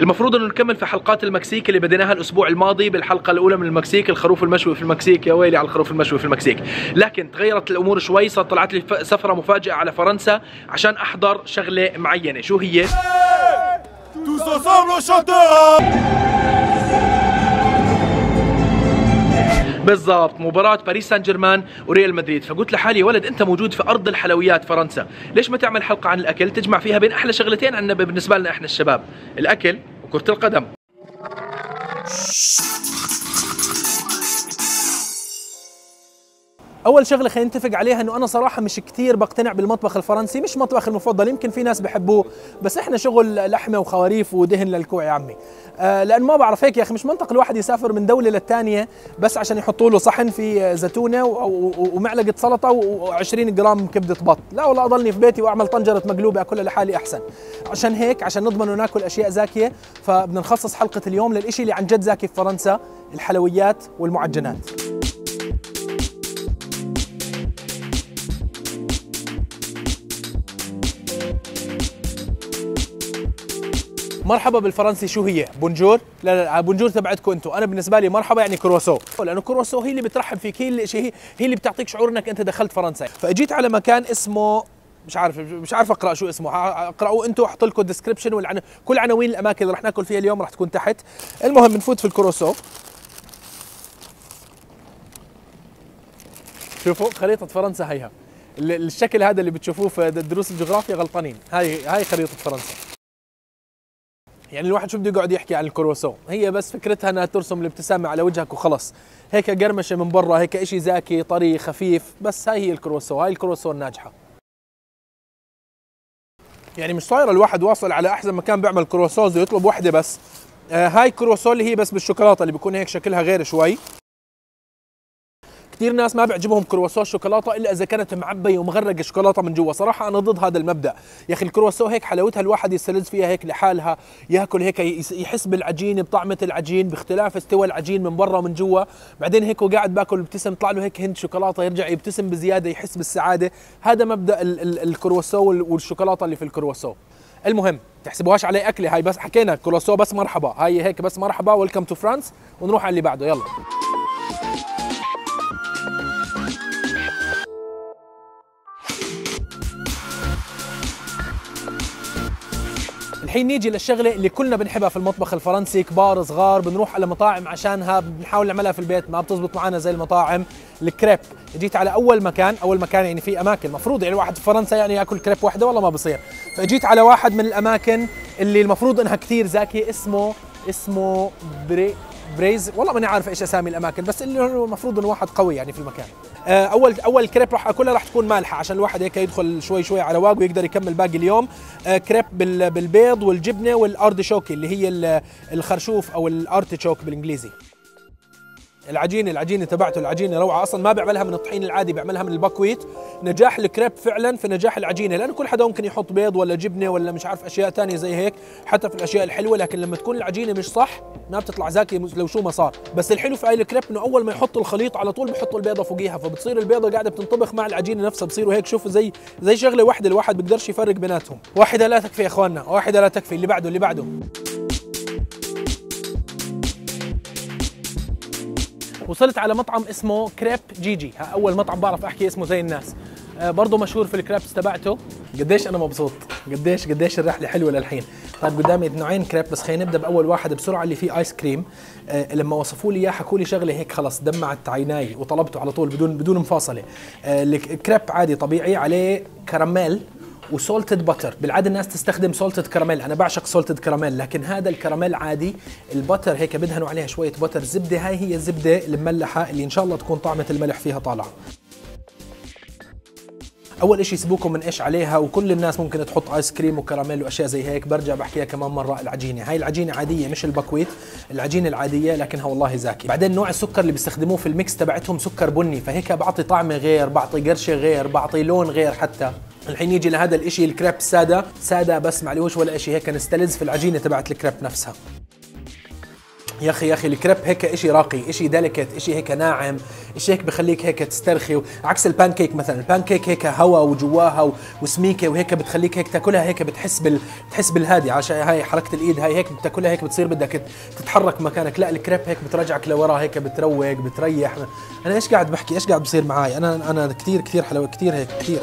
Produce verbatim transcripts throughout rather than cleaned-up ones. المفروض انه نكمل في حلقات المكسيك اللي بديناها الاسبوع الماضي بالحلقه الاولى من المكسيك، الخروف المشوي في المكسيك، يا ويلي على الخروف المشوي في المكسيك. لكن تغيرت الامور شوي، صار طلعت لي سفره مفاجئه على فرنسا عشان احضر شغله معينه. شو هي؟ بالضبط مباراة باريس سان جيرمان وريال مدريد. فقلت لحالي يا ولد انت موجود في ارض الحلويات فرنسا، ليش ما تعمل حلقة عن الاكل تجمع فيها بين احلى شغلتين عندنا بالنسبة لنا احنا الشباب، الاكل وكرة القدم. اول شغله خلينا نتفق عليها انه انا صراحه مش كثير بقتنع بالمطبخ الفرنسي، مش مطبخ المفضل، يمكن في ناس بحبوه بس احنا شغل لحمه وخواريف ودهن للكوع يا عمي. آه لان ما بعرف هيك يا اخي، مش منطق الواحد يسافر من دوله للثانيه بس عشان يحطوا له صحن فيه زيتونه ومعلقه سلطه وعشرين جرام كبده بط. لا والله اضلني في بيتي واعمل طنجره مقلوبه اكلها لحالي احسن. عشان هيك عشان نضمن ناكل اشياء زاكيه فبدنا نخصص حلقه اليوم للشيء اللي عن جد زاكي في فرنسا، الحلويات والمعجنات. مرحبا بالفرنسي شو هي؟ بونجور؟ لا لا بونجور تبعتكم انتم، انا بالنسبه لي مرحبا يعني كروسو، لانه كروسو هي اللي بترحب فيك، هي اللي هي اللي بتعطيك شعور انك انت دخلت فرنسا. فاجيت على مكان اسمه مش عارف مش عارف اقرا شو اسمه، اقراوه انتم واحط لكم الديسكربشن والعن... كل عناوين الاماكن اللي رح ناكل فيها اليوم رح تكون تحت. المهم نفوت في الكروسو. شوفوا خريطه فرنسا هيها، الشكل هذا اللي بتشوفوه في دروس الجغرافيا غلطانين، هاي هاي خريطه فرنسا. يعني الواحد شو بده يقعد يحكي عن الكروسو، هي بس فكرتها انها ترسم الابتسامه على وجهك وخلص، هيك قرمشه من برا، هيك اشي زاكي طري خفيف، بس هاي هي الكروسو، هاي الكروسو الناجحه. يعني مش صاير الواحد واصل على احسن مكان بيعمل كروسوز ويطلب وحده بس. آه هاي كروسو اللي هي بس بالشوكولاته اللي بيكون هيك شكلها غير شوي. كثير ناس ما بيعجبهم كرواسو الشوكولاته الا اذا كانت معبيه ومغرقه شوكولاته من جوا، صراحه انا ضد هذا المبدا يا اخي. الكرواسو هيك حلاوتها الواحد يستلذ فيها هيك لحالها، ياكل هيك يحس بالعجين، بطعمه العجين، باختلاف استوى العجين من برا ومن جوا، بعدين هيك وقاعد باكل ببتسم طلع له هيك هند شوكولاته، يرجع يبتسم بزياده، يحس بالسعاده. هذا مبدا الكرواسو والشوكولاته اللي في الكرواسو. المهم تحسبوهاش علي اكله هاي، بس حكينا كرواسو بس مرحبا، هاي هيك بس مرحبا، ويلكم تو فرانس، ونروح على اللي بعده يلا. الحين نيجي للشغله اللي كلنا بنحبها في المطبخ الفرنسي، كبار صغار بنروح على مطاعم عشانها، بنحاول نعملها في البيت ما بتزبط معنا زي المطاعم. الكريب، جيت على اول مكان، اول مكان يعني في اماكن مفروض يعني الواحد في فرنسا يعني ياكل كريب وحده والله ما بصير، فجيت على واحد من الاماكن اللي المفروض انها كثير زاكي، اسمه اسمه بري بريز، والله ماني عارف ايش اسامي الاماكن بس اللي هو المفروض انه واحد قوي يعني في المكان. اول اول كريب راح اكلها راح تكون مالحه عشان الواحد هيك يدخل شوي شوي على واق ويقدر يكمل باقي اليوم. كريب بالبيض والجبنه والارديشوكي اللي هي الخرشوف او الارتيشوك بالانجليزي. العجينه العجينه تبعته العجينه روعه، اصلا ما بيعملها من الطحين العادي، بيعملها من البكويت. نجاح الكريب فعلا في نجاح العجينه، لانه كل حدا ممكن يحط بيض ولا جبنه ولا مش عارف اشياء ثانيه زي هيك حتى في الاشياء الحلوه، لكن لما تكون العجينه مش صح ما بتطلع زاكي لو شو ما صار. بس الحلو في هاي الكريب انه اول ما يحطوا الخليط على طول بيحطوا البيضه فوقيها، فبتصير البيضه قاعده بتنطبخ مع العجينه نفسها، بصيروا هيك شوفوا زي زي شغله واحده، الواحد بيقدرش يفرق بيناتهم. واحده لا تكفي يا اخواننا، واحده لا تكفي. اللي بعده اللي بعده وصلت على مطعم اسمه كريب جيجي، اول مطعم بعرف احكي اسمه زي الناس، برضه مشهور في الكريبس تبعته. قديش انا مبسوط، قديش قديش الرحله حلوه للحين. طيب قدامي نوعين كريب بس خلينا نبدا باول واحد بسرعه اللي فيه ايس كريم. أه لما وصفوا لي اياه حكوا لي شغله هيك خلص دمعت عيناي وطلبته على طول بدون بدون مفاصله. أه الكريب عادي طبيعي عليه كراميل وسولتد باتر، بالعاده الناس تستخدم سولتد كراميل، انا بعشق سولتد كراميل، لكن هذا الكراميل عادي، الباتر هيك بدهنوا عليها شويه باتر زبده، هاي هي الزبده المملحه اللي ان شاء الله تكون طعمه الملح فيها طالعه. اول شيء سيبوكم من ايش عليها، وكل الناس ممكن تحط ايس كريم وكراميل واشياء زي هيك، برجع بحكيها كمان مره، العجينه هاي العجينه عاديه مش البكويت، العجينه العاديه لكنها والله زاكي. بعدين نوع السكر اللي بيستخدموه في الميكس تبعتهم سكر بني، فهيك بعطي طعمه غير، بعطي قرشه غير، بعطي لون غير حتى. الحين يجي لهذا الاشي الكريب ساده ساده بس، معلوش ولا اشي، هيك نستلذ في العجينه تبعت الكريب نفسها. يا اخي يا اخي الكريب هيك إشي راقي، إشي ديليكت، إشي هيك ناعم، إشي هيك بخليك هيك تسترخي، عكس البانكيك مثلا، البانكيك هيك هوا وجواها وسميكه وهيك بتخليك هيك تاكلها هيك بتحس بال بتحس بالهادي، عشان هاي حركه الايد هاي هيك بتاكلها هيك بتصير بدك تتحرك مكانك، لا الكريب هيك بترجعك لورا هيك بتروق بتريح. انا ايش قاعد بحكي؟ ايش قاعد بصير معي؟ انا انا كثير كثير حلو كثير هيك كثير.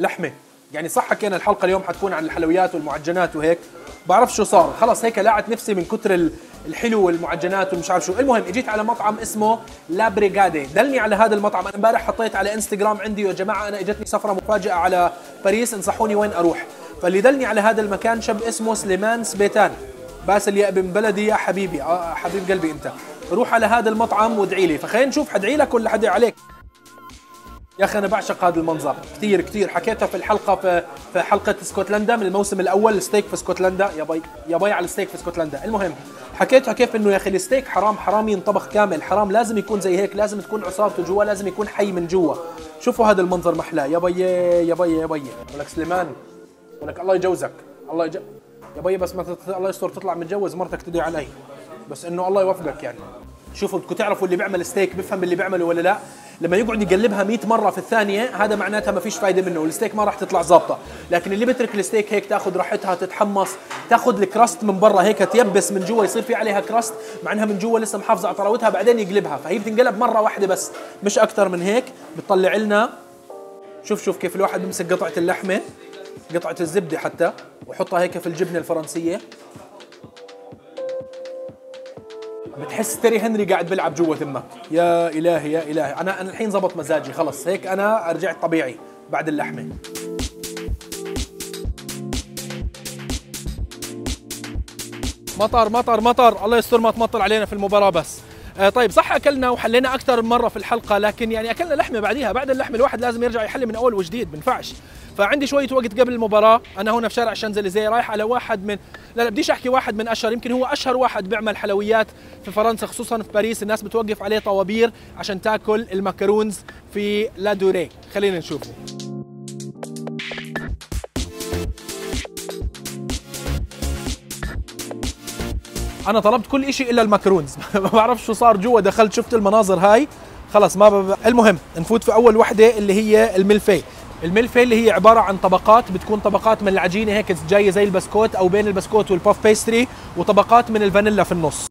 لحمه يعني صح حكينا الحلقه اليوم حتكون عن الحلويات والمعجنات وهيك، بعرف شو صار خلص هيك لاعت نفسي من كتر الحلو والمعجنات ومش عارف شو. المهم اجيت على مطعم اسمه لابريغادي، دلني على هذا المطعم. انا امبارح حطيت على انستغرام عندي يا جماعه انا اجتني سفره مفاجئه على باريس انصحوني وين اروح، فاللي دلني على هذا المكان شاب اسمه سليمان سبيتان باسل، يا ابن بلدي يا حبيبي آه حبيب قلبي انت، روح على هذا المطعم وادعي لي. فخلينا نشوف حدعي لك ولا حدعي عليك. يا اخي انا بعشق هذا المنظر كثير كثير، حكيتها في الحلقه في, في حلقه اسكتلندا من الموسم الاول، الستيك في اسكتلندا يا باي يا باي على الستيك في اسكتلندا. المهم حكيتها كيف انه يا اخي الستيك حرام حرام ينطبخ كامل، حرام لازم يكون زي هيك، لازم تكون عصابته جوا، لازم يكون حي من جوا. شوفوا هذا المنظر محلاه يا باي يا باي يا باي. بقول لك سليمان بقول لك الله يجوزك الله يج... يا باي بس ما تت... الله يستر تطلع متجوز مرتك تدعي علي، بس انه الله يوفقك يعني. شوفوا بدكم تعرفوا اللي بيعمل ستيك بفهم اللي بيعمله ولا لا، لما يقعد يقلبها مئة مرة في الثانية هذا معناتها ما فيش فايدة منه والستيك ما راح تطلع ظابطة، لكن اللي بترك الستيك هيك تاخذ راحتها تتحمص، تاخذ الكراست من برا هيك تيبس من جوا يصير في عليها كراست مع انها من جوا لسه محافظة على طراوتها، بعدين يقلبها، فهي بتنقلب مرة واحدة بس مش أكثر من هيك، بتطلع لنا شوف شوف كيف الواحد بمسك قطعة اللحمة قطعة الزبدة حتى وحطها هيك في الجبنة الفرنسية، بتحس تيري هنري قاعد بلعب جوا تمك. يا إلهي يا إلهي أنا أنا الحين زبط مزاجي خلص هيك أنا رجعت طبيعي بعد اللحمة. مطر مطر مطر الله يستر ما تمطر علينا في المباراة بس. آه طيب صح أكلنا وحلينا أكثر من مرة في الحلقة، لكن يعني أكلنا لحمة بعديها، بعد اللحمة الواحد لازم يرجع يحلي من أول وجديد بنفعش. فعندي شوية وقت قبل المباراة، أنا هنا في شارع الشانزليزيه رايح على واحد من لا لا بديش أحكي واحد من أشهر، يمكن هو أشهر واحد بيعمل حلويات في فرنسا خصوصاً في باريس، الناس بتوقف عليه طوابير عشان تاكل المكرونز في لادوريه. خلينا نشوفه. أنا طلبت كل إشي إلا المكرونز ما بعرف شو صار جوا، دخلت شفت المناظر هاي خلص ما ب... المهم نفوت في أول وحدة اللي هي الملفي. الملفي اللي هي عبارة عن طبقات، بتكون طبقات من العجينة هيك جاية زي البسكوت أو بين البسكوت والباف بيستري، وطبقات من الفانيلا في النص.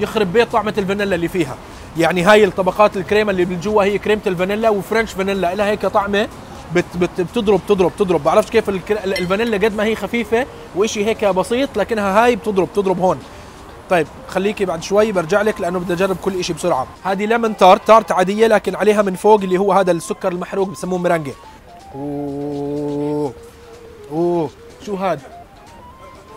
يخرب بيت طعمة الفانيلا اللي فيها، يعني هاي الطبقات الكريمة اللي بالجوا هي كريمة الفانيلا وفرنش فانيلا، إلها هيك طعمة بت بت بتضرب تضرب تضرب، بعرفش كيف الفانيلا قد ما هي خفيفة وإشي هيك بسيط لكنها هاي بتضرب تضرب هون. طيب خليكي بعد شوي برجع لك لانه بدي اجرب كل شيء بسرعه. هذه ليمون تارت، تارت عاديه لكن عليها من فوق اللي هو هذا السكر المحروق بسموه ميرانجي. اوه اوه شو هذا؟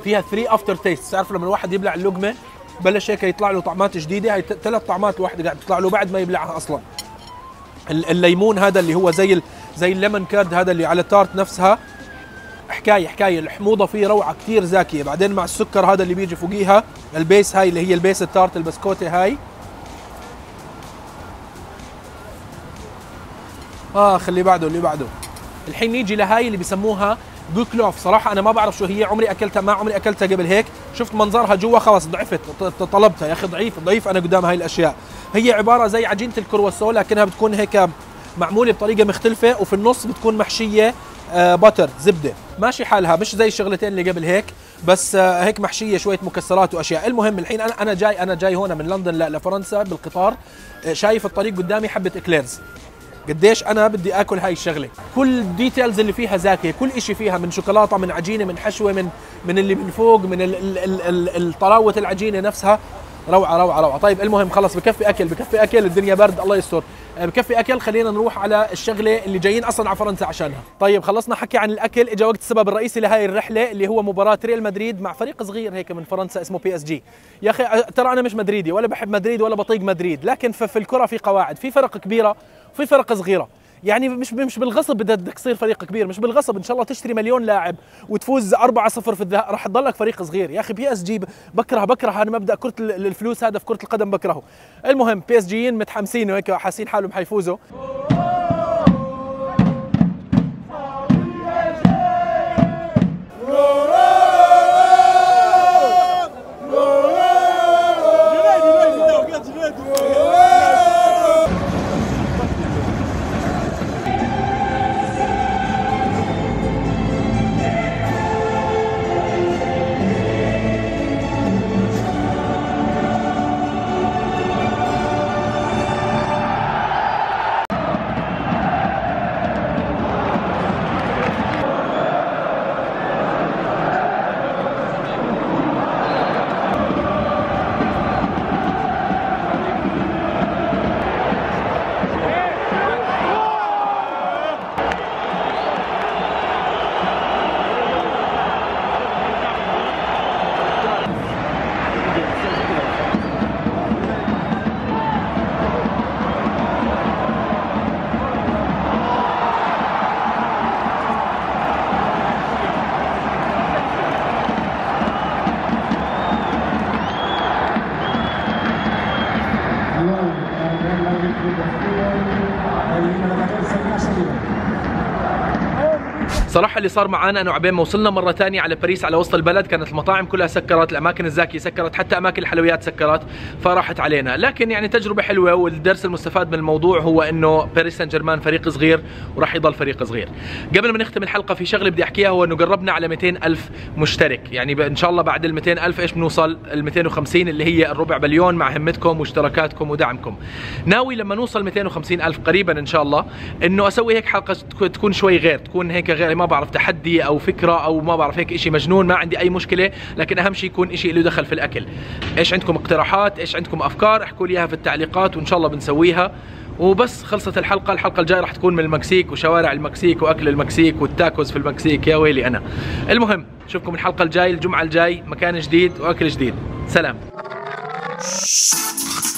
فيها ثلاثة افتر تيست، تعرف لما الواحد يبلع اللقمه بلش هيك يطلع له طعمات جديده، هي ثلاث طعمات الواحد قاعد تطلع له بعد ما يبلعها اصلا. الليمون هذا اللي هو زي ال... زي الليمون كارد هذا اللي على التارت نفسها، حكايه حكايه الحموضه فيه روعه كثير زاكيه، بعدين مع السكر هذا اللي بيجي فوقيها البيس هاي اللي هي البيس التارت البسكوته هاي. اخ اللي بعده اللي بعده الحين نيجي لهاي اللي بسموها بوكلوف، صراحه انا ما بعرف شو هي، عمري اكلتها ما عمري اكلتها قبل هيك، شفت منظرها جوا خلص ضعفت طلبتها. يا اخي ضعيف ضعيف انا قدام هاي الاشياء. هي عباره زي عجينه الكرواسون لكنها بتكون هيك معموله بطريقه مختلفه، وفي النص بتكون محشيه آه باتر زبده، ماشي حالها مش زي الشغلتين اللي قبل هيك، بس آه هيك محشيه شويه مكسرات واشياء. المهم الحين انا انا جاي انا جاي هون من لندن لفرنسا بالقطار، آه شايف الطريق قدامي حبه اكليرز، قديش انا بدي اكل هاي الشغله، كل الديتيلز اللي فيها زاكيه، كل إشي فيها من شوكولاته من عجينه من حشوه من من اللي من فوق من الطراوه العجينه نفسها، روعه روعه روعه. طيب المهم خلص بكفي اكل بكفي اكل الدنيا برد الله يستر، بكفي اكل خلينا نروح على الشغله اللي جايين اصلا على فرنسا عشانها. طيب خلصنا حكي عن الاكل، اجى وقت السبب الرئيسي لهي الرحله اللي هو مباراه ريال مدريد مع فريق صغير هيك من فرنسا اسمه بي اس جي. يا اخي ترى انا مش مدريدي ولا بحب مدريد ولا بطيق مدريد، لكن في الكره في قواعد، في فرق كبيره وفي فرق صغيره، يعني مش مش بالغصب بدك تصير فريق كبير، مش بالغصب ان شاء الله تشتري مليون لاعب وتفوز أربعة صفر في الذهاب راح تضلك فريق صغير. يا اخي بي اس جي بكره بكره انا مبدا كره الفلوس هذا في كره القدم بكرهه. المهم بي اس جيين متحمسين وهيك حاسين حالهم حيفوزوا بصراحه اللي صار معانا انه عبين ما وصلنا مره ثانيه على باريس على وسط البلد كانت المطاعم كلها سكرت، الاماكن الزاكيه سكرت، حتى اماكن الحلويات سكرت، فراحت علينا. لكن يعني تجربه حلوه، والدرس المستفاد من الموضوع هو انه باريس سان جيرمان فريق صغير وراح يضل فريق صغير. قبل ما نختم الحلقه في شغله بدي احكيها، هو انه قربنا على مئتين ألف مشترك، يعني ان شاء الله بعد ال مئتين ألف ايش بنوصل؟ ال مئتين وخمسين اللي هي الربع بليون مع همتكم واشتراكاتكم ودعمكم. ناوي لما نوصل مئتين وخمسين ألف قريبا ان شاء الله انه اسوي هيك حلقه تكون شوي غير، تكون هيك غير، ما بعرف تحدي او فكره او ما بعرف هيك شيء مجنون، ما عندي اي مشكله، لكن اهم شيء يكون شيء له دخل في الاكل. ايش عندكم اقتراحات؟ ايش عندكم افكار؟ احكوا لي اياها في التعليقات وان شاء الله بنسويها. وبس خلصت الحلقه، الحلقه الجايه راح تكون من المكسيك وشوارع المكسيك واكل المكسيك والتاكوز في المكسيك، يا ويلي انا. المهم اشوفكم الحلقه الجايه الجمعه الجاي، مكان جديد واكل جديد. سلام.